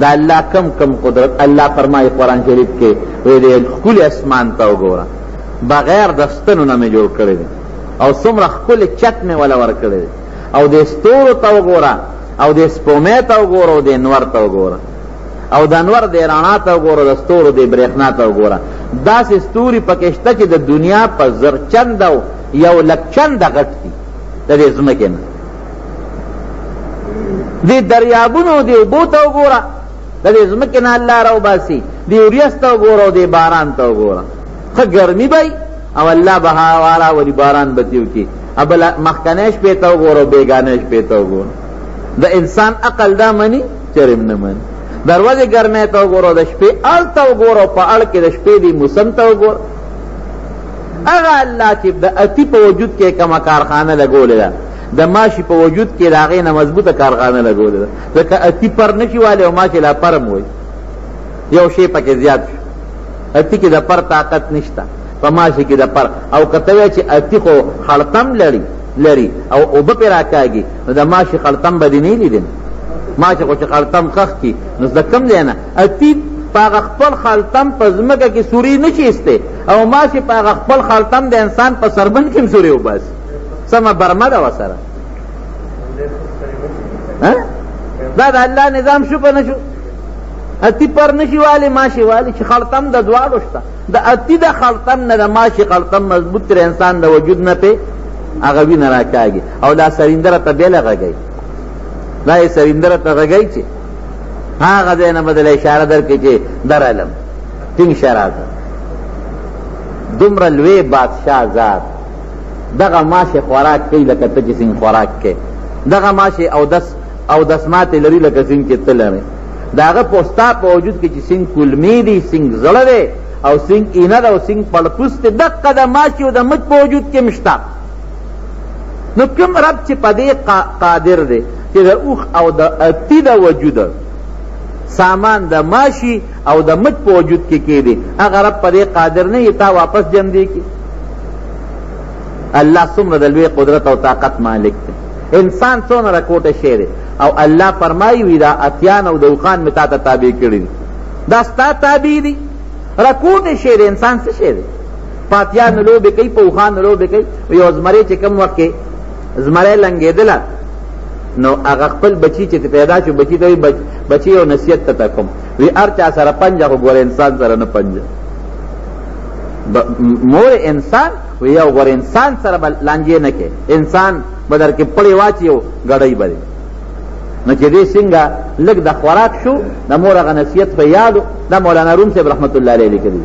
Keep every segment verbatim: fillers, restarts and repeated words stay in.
دا اللہ کم کم قدرت. اللہ فرمائی قرآن شریف کے ویلے کل اسمان تا وګورا بغیر دستنو نه مې جوړ کړی او څومره کل چت مې ولا ور کړی او د ستورو تا وګورا او د سپومې تا وګورا او د انور تا وګورا او د انور د رڼا تا وګورا د ستورو د برېښنا تا وګورا. داسې ستوري پکې شته چې د دنیا په زر چنده او یو لک چنده غټ دي د دې ځمکې نه. دې دریابونو دې اوبو ته وګوره، د دې ځمکې نه الله راوباسي، دې وریځ ته وګوره او دې باران ته وګوره. ښه ګرمي به او الله به هوا راولي، باران به ترې وکړي. بل مخکنۍ شپې ته وګوره او بېګانۍ شپې ته وګوره. د انسان عقل دا مني چرم نه مني. د ورځې ګرمۍ ته وګوره او د شپې اړ ته وګوره او په اړ کې د شپې دې موسم ته وګوره. هغه الله چې د اتي په وجود کې کومه کارخانه لګولې ده، د ماشي په وجود کې د هغې نه مضبوطه کارخانه لګولې ده، ځکه اتي پر نه شي والی او ماشي لا پرم وایي. یو شی پکې زیات شو، اتي کې د پر طاقت نشته، په ماشي کې د پر. او که ته وایې چې اتي خو خړتم لري لري او اوبه پې راکاږي، نو د ماشي خړتم به دې نه لیدل. ماشي خو چې خړتم خښ کړي نو د کوم ځای نه اتي په هغه خپل خړتم په ځمکه کې سوري نه شي ایستی، او ماشي په هغه خپل خړتم د انسان په سربند کې هم سوري وباسي. سمه برمه ده ورسره. دا د الله نظام شو که نه شو؟ اتي پر نه شي والی ماشي والی، چې خړتم د دواړو شته. د اتي د خړتم نه د ماشي خړتم مضبوط تر انسان د وجود نه پې هغه وینه راکاږي. او دا سریندره ته بېله غږی، دا یې سریندره ته غږی چې هغه ځای نه به دله اشاره درکړي چې درالم ټینګ شراب. دومره لوی بادشاه زاد دغه ماشي خوراک کوي لکه ته چې څنګه خوراک کوې. دغه ماشي اودس اودس ماتې لري لکه څنګه چې ته لرې. د هغه پوستا په وجود کې چې څنګه کولمې دي، څنګه زړه دی او څنګه اینه ده او څنګه پړپوس دی، دقه د ماشي او د مچ په وجود کې مشته. نو کوم رب چې په دې قادر دی چې د اوښ او د اتي د وجود سامان د ماشي او د مچ په وجود کې کېدی، هغه رب په دې قادر نه یې تا واپس جم دی کې. الله څومره د لوی قدرت او طاقت مالک دی. انسان څومره کوټه شی دی. او الله فرمایي وي دا اتیان او دوقان مې تا ته تابع کړي دي، دا ستا تابع دي. رکوټه شی دی انسان، څه شی دی؟ په اتیانو لوبې کوي، په اوښانو لوبې کوي. یو زمری چې کوم وخت کې زمری لنګېدله نو هغه خپل بچي چې پیدا شو، بچي ته وایي بچي یو نصیحت ته ته کوم، وایي هر چا سره پنجه خو ګوره انسان سره نه پنجه. مور انسان وی یو غور انسان سره به لانجې نه کې، انسان به در کې پړې واچي او ګډۍ به دی. نو چې دې څنګه لږ د خوراک شو د مور هغه نصیحت په یادو. دا مولانا روم صاحب رحمت الله علیه لیکلي.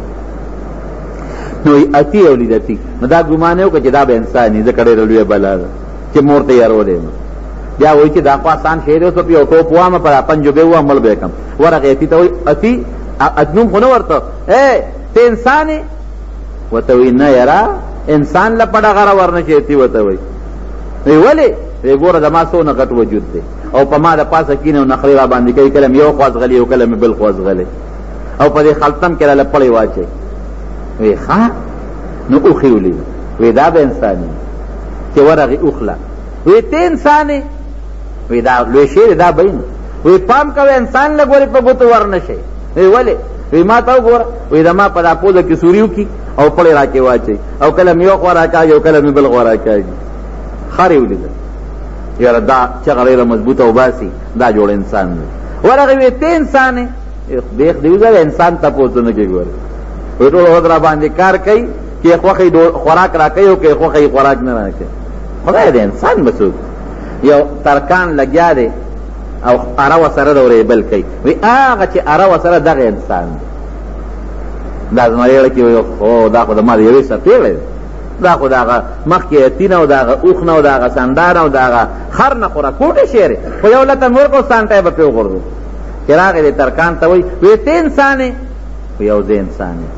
نو وایي اتي یې ولید اتي، نو دا ګمان یې وکړه چې دا به انسان یي، ځکه ډېره لویه بلا ده چې مور ته یې راولې. نو بیا وایي چې دا خو اسان شی دی، اوس په یو ټوپ ووهمه په پنجوبې ووهم مل به یې کړم. ورغې اتي ته وایي اتي ادنوم خو نه ورته ای ته انسان یې ورته وایي نه یاره انسان له پډه غره ورنه چې اتي ورته وایي. وایي ولې؟ وایي ګوره زما څومره غټ وجود دی او په ما د پاسه کینې او نخرې راباندې کوي، کله مې یو خوا ځغلي او کله مې بل خوا ځغلي، او په دې خلطم کې راله پړې واچوي. وایي ښه نو اوښ یې ولیده. وایي دا به انسان یي چې ورغې اوښ له. وایي ته انسان یې. وایي دا لوی شی دی، دا به یې نه. وایي پام کوه انسان له ګورې په ګوتو ورنه شي. وایي ولې؟ وایي ما ته وګوره. وایي زما په دا پوزه کې سوري وکړي او پړې راکې واچوي، او کله مې یو خوا راکاږي او کله مې بل خوا راکاږي. خر یې ولیده، یاره دا چغه ډېره مضبوطه وباسي، دا جوړ انسان دی. ورغې وایي ته انسان یې. بېخ دې وځه انسان تپوس نه کوي. ګوره وایي ټول ورځ راباندې کار کوي، که یې خوښه خوراک راکوي او که یې خوښه خوراک نه راکوي. خدای دې انسان به څوک یو ترکان لګیا دی او اره ورسره د ورېبل کوي. وایي هغه چې اره ورسره دغه انسان دی. دا زمریړه کې وایي خو دا خو د ما د یوې څپېړې دی، دا خو د هغه مخکې اتي نه او د هغه اوښ نه او د هغه سندا نه او د هغه خر نه خو راکوټې شی دی، خو یو لته نور کو سانټی به پې وغورځو. چې راغی دې ترکان ته وایي وایي ته انسان یې. وایي یو زه انسان یم.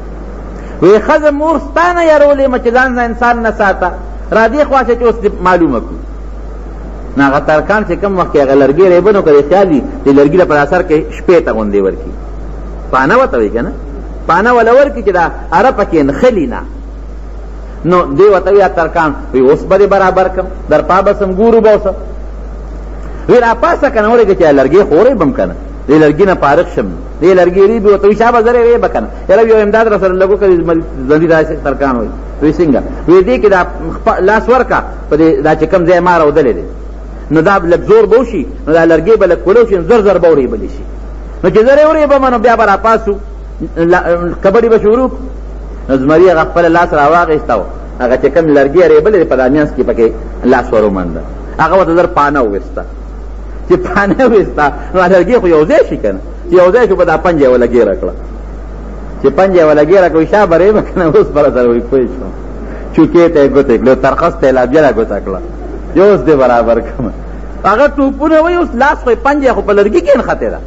وایي ښځه مور ستا نه یارولې مه چې ځان نه انسان نه ساته، را دې خوا شه چې اوس دې معلومه کړو. نو هغه ترکان چې کوم وخت کې هغه لرګي رېبه نو که دې خیال وي د لرګي لپاره اثر کې شپېته غوندې ورکړي، پانه ورته وایي که نه پانه ولا ورکړي چې دا اره پکې نښلي نه. نو دې ورته وایي ترکان وایي اوس به دې برابر کړم، در پا بسم ګور وبوسه. وایي راپاسه که نه ورېږه چې لرګي خورې بم که نه. دې لرګي نه فارغ شم، دې لرګي ریبې ورته وي شابه زر یې ویبه کنه یاره یو امداد راسره لګو کوي زندي داسې ترکان وایي وایي څنګه وایي دې کې دا لاس ورکه په دې دا چې کوم ځای ما راودلی دی نو دا لږ زور به وشي، نو دا لرګي به لږ کولو شي، نو زر زر به وریبلی شي، نو چې زر یې وریبمه نو بیا به راپاسو کبډې به شروع کړو. نو زمري هغه خپل لاس راواخېسته و هغه چې کوم لرګي ریبلی دی په دا میانځ کې پکې لاس ورومنډه هغه ورته زر پانه وویسته چې پانه ویستا نو لرګي خو یو ځای شي که نه چې یو ځای شو به دا پنجه یې ولګې راکړه چې پنجه یې ولګې راکړه شا به ریبه که نه اوس به راسره وایي پوه شوم چوکې ته یې ګوتې کړې ترخص ته یې لابجله ګوته کړه چې اوس دې برابر کړم هغه ټوپونه وایي اوس لاس خو یې پنجه یې خو په لرګي کې نښتې ده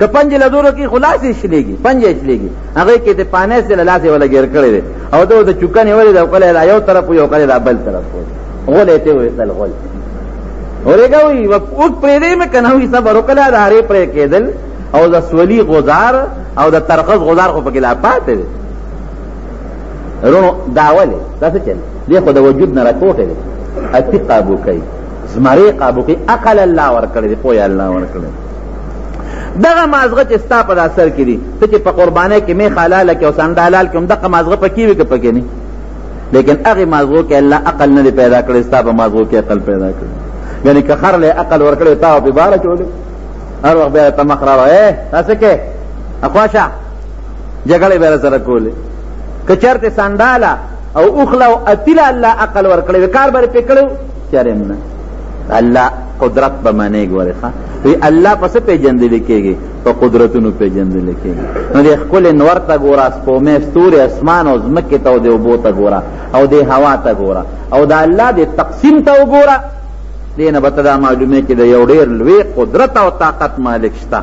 که پنجې له دوره کې خو لاس یې شلېږي پنجه یې شلېږي هغه کې د پانې سره لاس یې ولګېر کړی دی او ده ورته چوکن یې ولې ده غلی دا یو طرف و یو غلی دا بل طرف و غول یې ته ویستل غول ورګه وي اوس پرېدی مې که نه وي صبر وکړه د هرې پرې کېدل او د سولي غزار او د ترقص غزار خو پکې لا پاتې دی رونو دا ولې دا څه چل دی خو د وجود نه راټوټې دی اتي قابو کوي زمري قابو کوي عقل الله ورکړی دی پوهه الله ورکړی دغه مازغه چې ستا په دا سر کې دي ته چې په قربانۍ کې میخ حلاله کې او سنډه حلال کې هم دغه مازغه پکې وي که پکې نه لیکن هغې مازغو کې الله عقل نه دی پیدا کړی ستا په مازغو کې عقل پیدا کړی یعنی که خر له عقل ورکړی تا په باره چولې هر وخت بیا ته مخ راوه ای تاسو کې اخواشه جګړې بیا سره کولې که چېرته سنډاله او اوخله او اتیله الله عقل ورکړی وي کار به پرې کړی و چېرې هم نه الله قدرت به منې ګورې ښه وایي الله په څه پېژندلې کېږي په قدرتونو پېژندلې کېږي نو دې ښکلې نور ته ګوره سپومې ستوري اسمان او ځمکې ته او د اوبو ته ګوره او د هوا ته ګوره او د الله د تقسیم ته وګوره دې نه به ته دا معلومې چې د یو ډېر لوی قدرت او طاقت مالک شته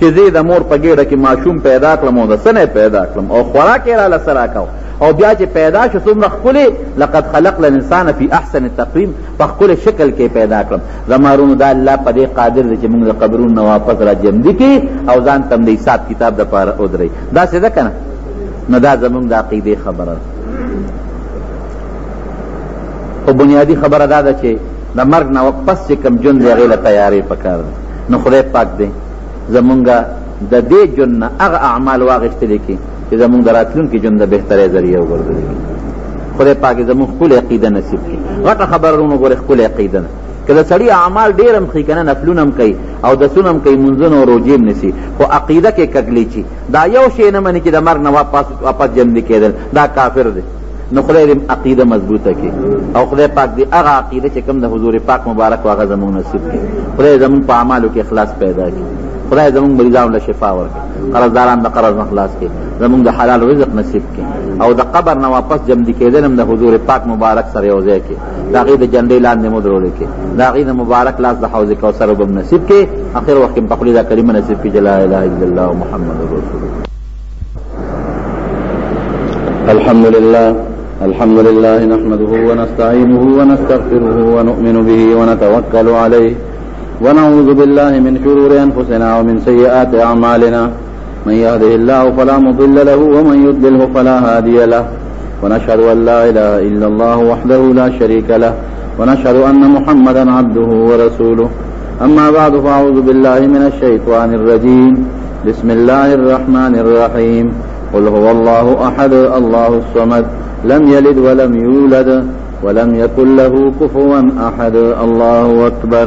چې زه د مور په ګېډه کې ماشوم پیدا کړم او د څه نه یې پیدا کړم او خوراک یې راله څه راکو او بیا چې پیدا شو څومره ښکلې لقد خلقنا الانسان فی احسن تقویم په ښکلې شکل کې پیدا کړم زما وروڼو دا الله په دې قادر دی چې موږ د قبرونو نه واپس را جندي کړي او ځان ته هم د حساب کتاب دپاره ودرئ داسې ده که نه نو دا زموږ د عقیدې خبره خو بنیادي خبره دا ده چې د مرګ نه پس چې کوم جون دی هغې له تیارې پکار ده نو خدای پاک دی زمونږ د دې جون نه هغه اعمال واغېستلې کړي چې زمونږ د راتلونکي جون د بهترۍ ذریعه وګرځولې کړي خدای پاک یې زمونږ ښکلې عقیده نصیب کړي غټه خبره رونو ګورې ښکلې عقیده نه که د سړي اعمال ډېر هم ښي که نه نفلونه هم کوي او دسونه هم کوي مونځونه او روجې هم نیسي خو عقیده کې کږلې چې دا یو شی نه مني چې د مرګ نه واپس جندي کېدل دا کافر دی نو خدای دې عقیده مضبوطه کړي او خدای پاک دې هغه عقیده چې کوم د حضور پاک مبارک و هغه زموږ نصیب کړي خدای زموږ په اعمالو کې اخلاص پیدا کړي خدای زموږ مریضانو له شفا ورکړي قرضداران د قرض نه خلاص کړي زموږ د حلال رزق نصیب کړي او د قبر نه واپس جمدي کېدل هم د حضور پاک مبارک سره یو ځای کړي د هغې د جنډۍ لاندې مو درولې کړي د هغې د مبارک لاس د حوض کوثر به هم نصیب کړي اخر وخت کې پخلي دا کلمه نصیب کړي چې لا اله الا الله محمد رسول الله. الحمد لله الحمد لله نحمده ونستعينه ونستغفره ونؤمن به ونتوكل عليه ونعوذ بالله من شرور أنفسنا ومن سيئات أعمالنا من يهده الله فلا مضل له ومن يضلله فلا هادي له ونشهد أن لا إله إلا الله وحده لا شريك له ونشهد أن محمدا عبده ورسوله أما بعد فأعوذ بالله من الشيطان الرجيم بسم الله الرحمن الرحيم قل هو الله أحد الله الصمد لم يلد ولم يولد ولم يكن له كفوا أحد الله أكبر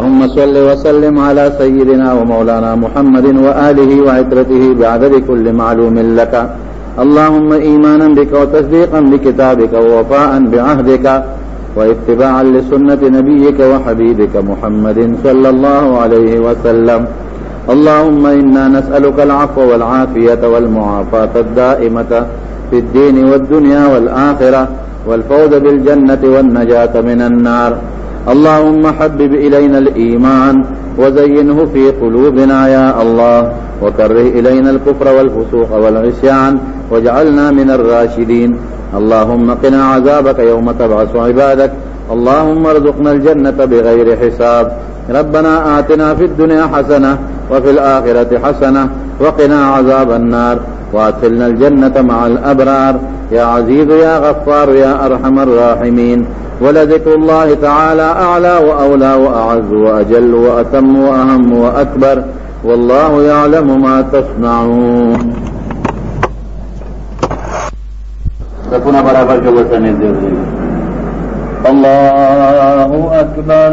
اللهم صل وسلم على سيدنا ومولانا محمد وآله وعترته بعدد كل معلوم لك اللهم إيمانا بك وتصديقا بكتابك ووفاء بعهدك واتباعا لسنة نبيك وحبيبك محمد صلى الله عليه وسلم اللهم إنا نسألك العفو والعافية والمعافاة الدائمة في الدين والدنيا والآخرة والفوز بالجنة والنجاة من النار اللهم حبب إلينا الإيمان وزينه في قلوبنا يا الله وكره إلينا الكفر والفسوق والعصيان واجعلنا من الراشدين اللهم قنا عذابك يوم تبعث عبادك اللهم ارزقنا الجنة بغير حساب ربنا آتنا في الدنيا حسنة وفي الآخرة حسنة وقنا عذاب النار وادخلنا الجنة مع الأبرار يا عزيز يا غفار يا أرحم الراحمين ولذكر الله تعالى أعلى وأولى وأعز وأجل وأتم وأهم وأكبر واللہ یعلم ما تصنعون. رکھنا برابر کے وطن دے دیں. اللہ اکبر.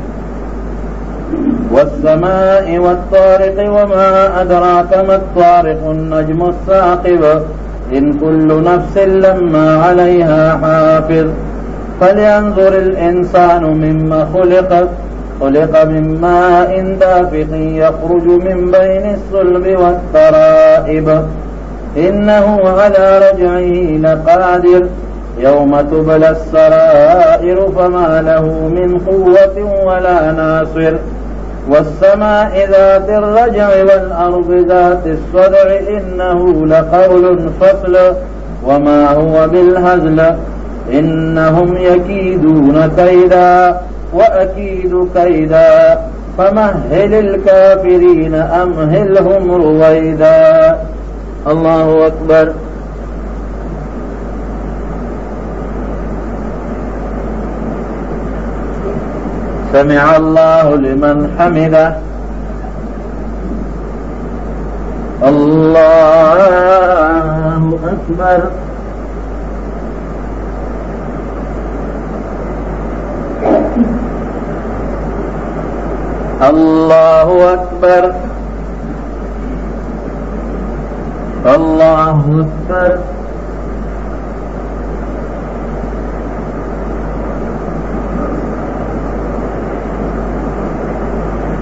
والسماء والطارق وما أدراك ما الطارق النجم الثاقب إن كل نفس لما عليها حافظ فلينظر الإنسان مما خلق خلق من ماء دافق يخرج من بين الصلب والترائب إنه على رجعه لقادر يوم تبلى السرائر فما له من قوة ولا ناصر. والسماء ذات الرجع والأرض ذات الصدع إنه لقول فصل وما هو بالهزل إنهم يكيدون كيدا وأكيد كيدا فمهل الكافرين أمهلهم رويدا. الله أكبر. سمع الله لمن حمده. الله أكبر. الله أكبر. الله أكبر.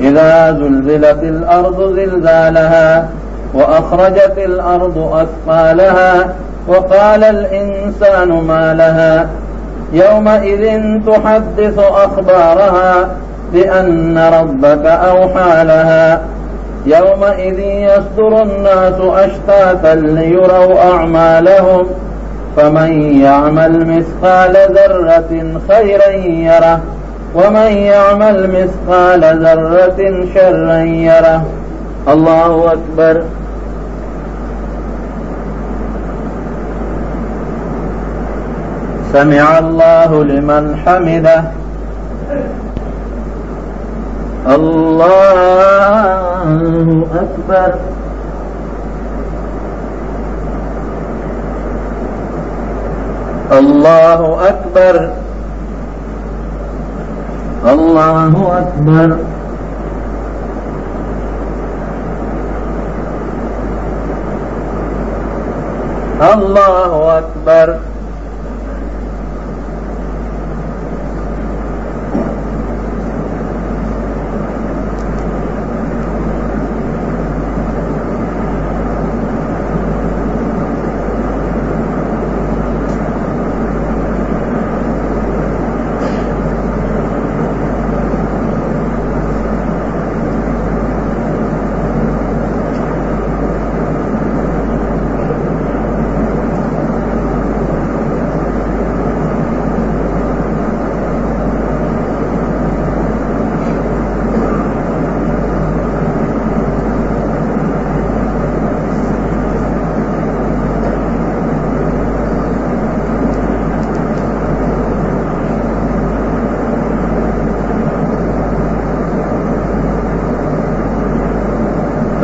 إذا زلزلت الأرض زلزالها وأخرجت الأرض أثقالها وقال الإنسان ما لها يومئذ تحدث أخبارها بأن ربك أوحى لها. يومئذ يصدر الناس أشتاتا ليروا أعمالهم فمن يعمل مثقال ذرة خيرا يره ومن يعمل مثقال ذرة شرا يره. الله أكبر. سمع الله لمن حمده. الله أكبر. الله أكبر. الله أكبر. الله أكبر.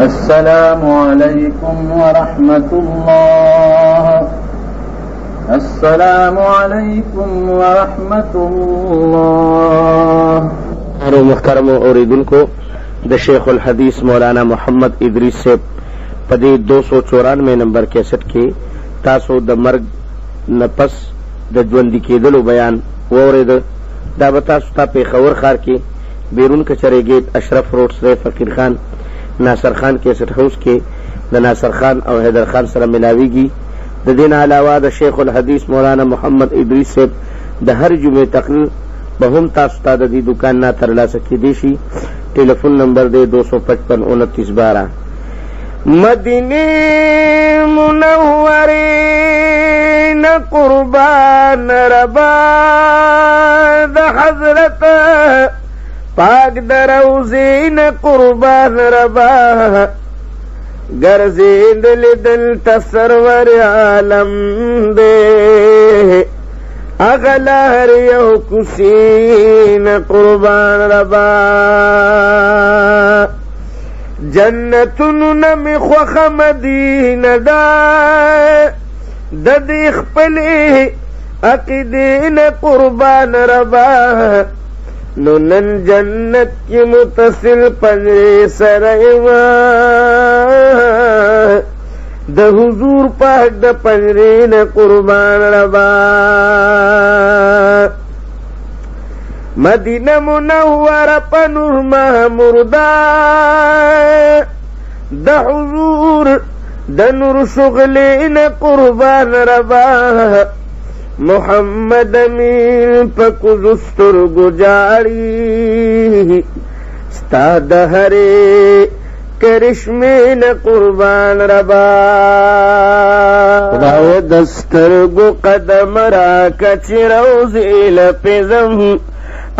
السلام عليكم ورحمة الله. السلام عليكم ورحمة الله. اور محترم اوریدن کو دا شیخ الحدیث مولانا محمد ادریس سے پدی دو سو چورانوے نمبر کیسٹ کے تاسو د مرگ نپس د جوندی کېدلو بیان وورید دا به تاسو ته پیښور ښار کې بیرون کچرے گیٹ اشرف روڈ سره فقیر خان ناصر خان کیسٹ ہاؤس کې د ناصر خان او حیدر خان سره ملاویږي. د دین علاوه د شیخ الحدیث مولانا محمد ادریس سے د هر جمعه تقریر بہم تاسو ته د دې دکان نه ترلاسه کېدی شي. ٹیلیفون نمبر دے دو سو پچپن انتیس بارہ. مدینے منورے نہ قربان ربا دا حضرت پاک دروزی نہ قربان ربا گرزید لدل تسرور عالم دے اغلا ہر یو کسین قربان ربا جنتن نمی خوخ مدین دا ددی خپلی عقیدین قربان ربا ننن جنت کی متصل پنجری سرائیوان دا حضور پاک دا پنجرین قربان ربا. مدینہ منور پنور مہمردہ دا حضور دا نور شغلین قربان ربا محمد امین پکو زستر گجاری ستا دہرے کرشمین قربان ربا داو دسترگو قدم را کچ روزی لپیزم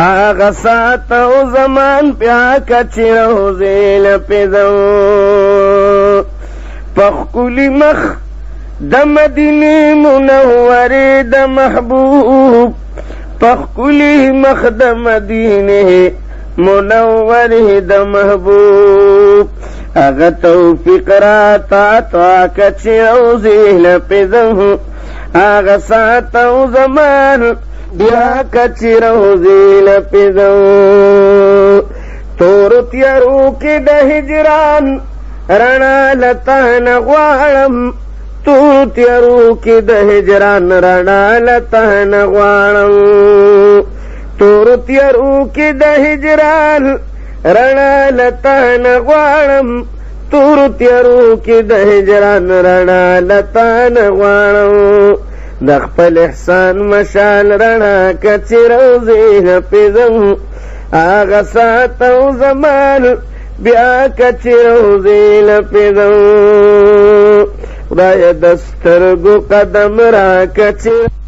آغا ساتو زمان پیا کچ روزی لپیزم پخکلی مخ دمدینی منوری دمحبوب پخکلی مخ دمدینی منوری دمحبوب اغا توفیق را تا تا کچی روزی لپیزم آغا ساتو زمان بیا کچی روزی لپیزم تورو تیارو کی دا ہجران رنا لتا نغوارم تورو تیارو کی دا ہجران رنا لتا نغوارم تورو تیارو کی دا ہجران رنا لتا نغوارم تورو تیارو کی د هجران رنا لتا نغوارم د خپل احسان مشال رنا کچی روزی نپیزم آغا ساتو زمان بیا کچی روزی نپیزم خدای دسترگو قدم را کچی